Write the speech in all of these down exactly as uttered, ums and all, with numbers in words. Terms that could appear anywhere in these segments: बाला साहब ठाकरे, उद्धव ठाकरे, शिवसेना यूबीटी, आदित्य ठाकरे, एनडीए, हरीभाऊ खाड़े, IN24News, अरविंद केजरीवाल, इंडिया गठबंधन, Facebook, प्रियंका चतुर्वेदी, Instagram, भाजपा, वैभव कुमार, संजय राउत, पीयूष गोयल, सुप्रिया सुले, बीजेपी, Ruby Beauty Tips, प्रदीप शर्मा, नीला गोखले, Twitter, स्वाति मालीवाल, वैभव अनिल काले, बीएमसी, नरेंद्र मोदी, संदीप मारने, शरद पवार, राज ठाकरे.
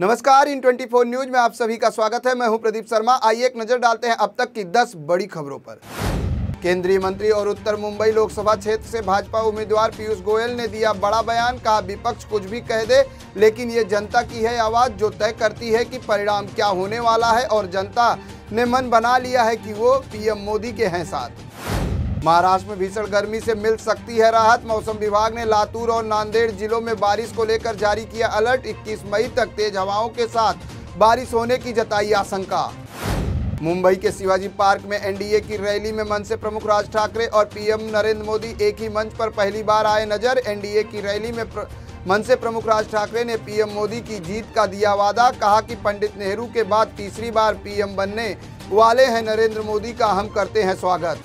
नमस्कार, इन चौबीस न्यूज में आप सभी का स्वागत है। मैं हूं प्रदीप शर्मा। आइए एक नजर डालते हैं अब तक की दस बड़ी खबरों पर। केंद्रीय मंत्री और उत्तर मुंबई लोकसभा क्षेत्र से भाजपा उम्मीदवार पीयूष गोयल ने दिया बड़ा बयान। कहा, विपक्ष कुछ भी कह दे लेकिन ये जनता की है आवाज जो तय करती है कि परिणाम क्या होने वाला है, और जनता ने मन बना लिया है कि वो पीएम मोदी के हैं साथ। महाराष्ट्र में भीषण गर्मी से मिल सकती है राहत। मौसम विभाग ने लातूर और नांदेड़ जिलों में बारिश को लेकर जारी किया अलर्ट। इक्कीस मई तक तेज हवाओं के साथ बारिश होने की जताई आशंका। मुंबई के शिवाजी पार्क में एनडीए की रैली में मनसे प्रमुख राज ठाकरे और पीएम नरेंद्र मोदी एक ही मंच पर पहली बार आए नजर। एनडीए की रैली में प्र... मनसे प्रमुख राज ठाकरे ने पीएम मोदी की जीत का दिया वादा। कहा कि पंडित नेहरू के बाद तीसरी बार पीएम बनने वाले हैं नरेंद्र मोदी का हम करते हैं स्वागत।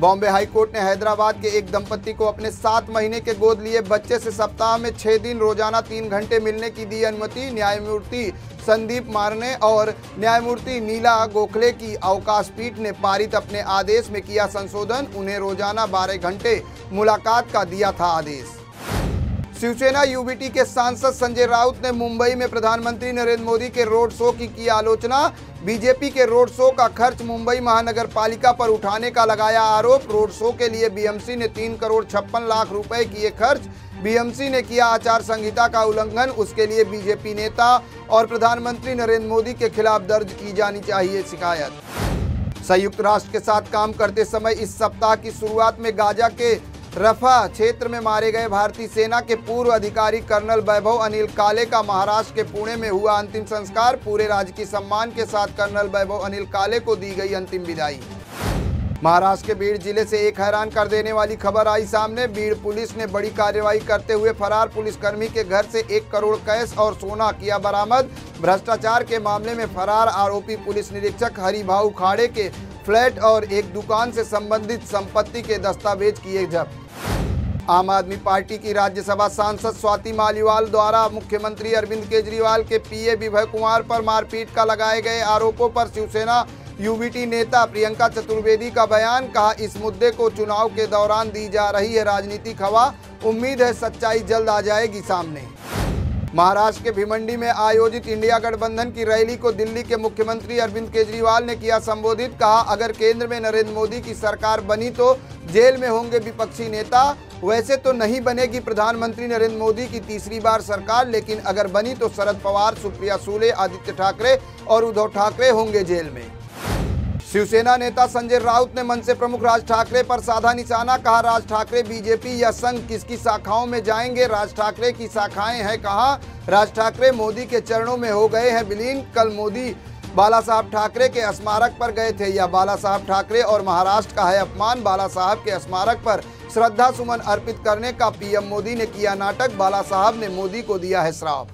बॉम्बे हाईकोर्ट ने हैदराबाद के एक दंपति को अपने सात महीने के गोद लिए बच्चे से सप्ताह में छह दिन रोजाना तीन घंटे मिलने की दी अनुमति। न्यायमूर्ति संदीप मारने और न्यायमूर्ति नीला गोखले की अवकाश पीठ ने पारित अपने आदेश में किया संशोधन। उन्हें रोजाना बारह घंटे मुलाकात का दिया था आदेश। शिवसेना यूबीटी के सांसद संजय राउत ने मुंबई में प्रधानमंत्री नरेंद्र मोदी के रोड शो की की आलोचना। बीजेपी के रोड शो का खर्च मुंबई महानगर पालिका पर उठाने का लगाया आरोप। रोड शो के लिए बीएमसी ने तीन करोड़ छप्पन लाख रुपए किए खर्च। बीएमसी ने किया आचार संहिता का उल्लंघन। उसके लिए बीजेपी नेता और प्रधानमंत्री नरेंद्र मोदी के खिलाफ दर्ज की जानी चाहिए शिकायत। संयुक्त राष्ट्र के साथ काम करते समय इस सप्ताह की शुरुआत में गाजा के रफा क्षेत्र में मारे गए भारतीय सेना के पूर्व अधिकारी कर्नल वैभव अनिल काले का महाराष्ट्र के पुणे में हुआ अंतिम संस्कार। पूरे राजकीय सम्मान के साथ कर्नल वैभव अनिल काले को दी गई अंतिम विदाई। महाराष्ट्र के बीड़ जिले से एक हैरान कर देने वाली खबर आई सामने। बीड़ पुलिस ने बड़ी कार्रवाई करते हुए फरार पुलिसकर्मी के घर से एक करोड़ कैश और सोना किया बरामद। भ्रष्टाचार के मामले में फरार आरोपी पुलिस निरीक्षक हरीभाऊ खाड़े के फ्लैट और एक दुकान से संबंधित संपत्ति के दस्तावेज किए जब्त। आम आदमी पार्टी की राज्यसभा सांसद स्वाति मालीवाल द्वारा मुख्यमंत्री अरविंद केजरीवाल के पीए वैभव कुमार पर मारपीट का लगाए गए आरोपों पर शिवसेना यूबीटी नेता प्रियंका चतुर्वेदी का बयान। कहा, इस मुद्दे को चुनाव के दौरान दी जा रही है राजनीतिक हवा। उम्मीद है सच्चाई जल्द आ जाएगी सामने। महाराष्ट्र के भिवंडी में आयोजित इंडिया गठबंधन की रैली को दिल्ली के मुख्यमंत्री अरविंद केजरीवाल ने किया संबोधित। कहा, अगर केंद्र में नरेंद्र मोदी की सरकार बनी तो जेल में होंगे विपक्षी नेता। वैसे तो नहीं बनेगी प्रधानमंत्री नरेंद्र मोदी की तीसरी बार सरकार, लेकिन अगर बनी तो शरद पवार, सुप्रिया सुले, आदित्य ठाकरे और उद्धव ठाकरे होंगे जेल में। शिवसेना नेता संजय राउत ने मनसे प्रमुख राज ठाकरे पर साधा निशाना। कहा, राज ठाकरे बीजेपी या संघ किसकी शाखाओं में जाएंगे, राज ठाकरे की शाखाएं हैं। कहा, राज ठाकरे मोदी के चरणों में हो गए हैं विलीन। कल मोदी बाला साहब ठाकरे के स्मारक पर गए थे। यह बाला साहब ठाकरे और महाराष्ट्र का है अपमान। बाला साहब के स्मारक पर श्रद्धा सुमन अर्पित करने का पीएम मोदी ने किया नाटक। बाला साहब ने मोदी को दिया है श्राप।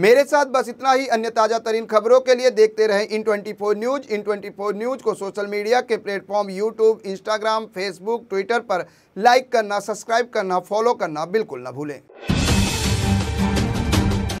मेरे साथ बस इतना ही। अन्य ताजा तरीन खबरों के लिए देखते रहें इन चौबीस न्यूज। इन चौबीस न्यूज को सोशल मीडिया के platform YouTube, Instagram, Facebook, Twitter पर लाइक करना, सब्सक्राइब करना, फॉलो करना बिल्कुल न भूलें।